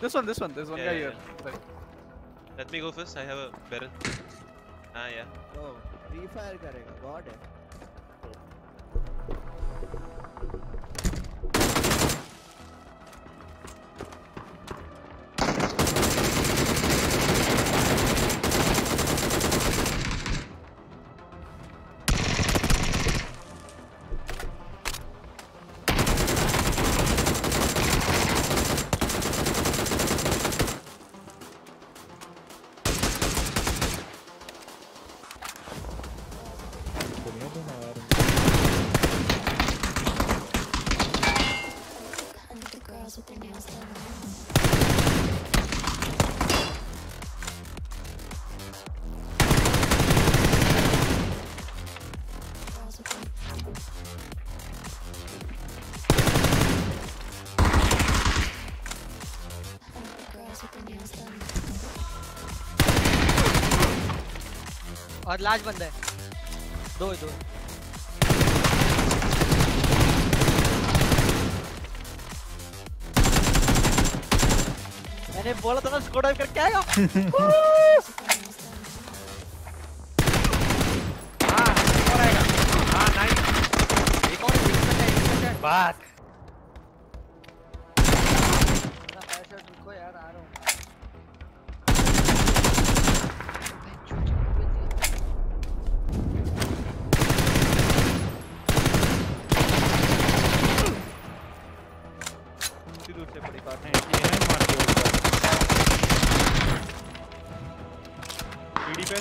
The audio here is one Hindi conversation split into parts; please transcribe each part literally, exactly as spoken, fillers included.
This one, this one, there's one yeah, guy yeah, here. Yeah. Let me go first, I have a barrel. Ah, yeah. Oh, refire karega, god. और लाज बंदा है दो दो मैंने बोला था ना स्क्वाड डाइव करके आएगा हां और आएगा हां नाइस एक और इंस्टेंट है इंस्टेंट बैक मेरा फायर शॉट को यार आ रहा हूं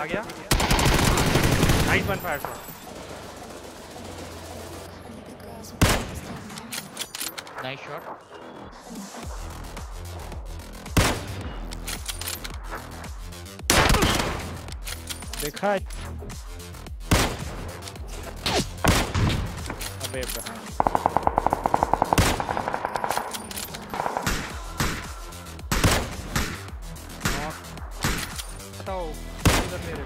आ गया nice one fire shot nice shot देखा अबे बताओ मेरे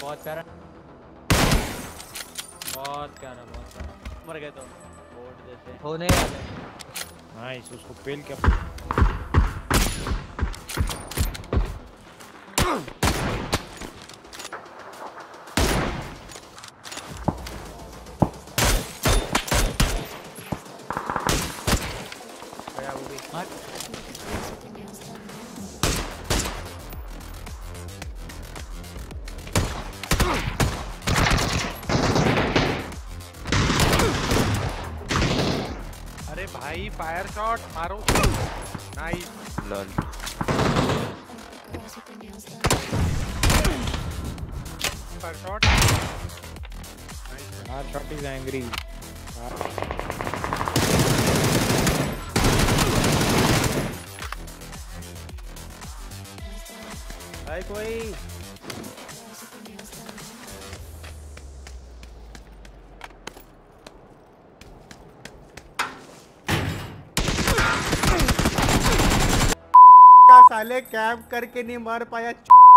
बहुत प्यारा बहुत प्यारा बहुत प्यारा मर गए तो बोर्ड जैसे होने वाले नाइस उसको पेल क्या भाई फायर शॉट मारो nice lol fire shot nice fire shot is angry भाई कोई साले कैंप करके नहीं मार पाया।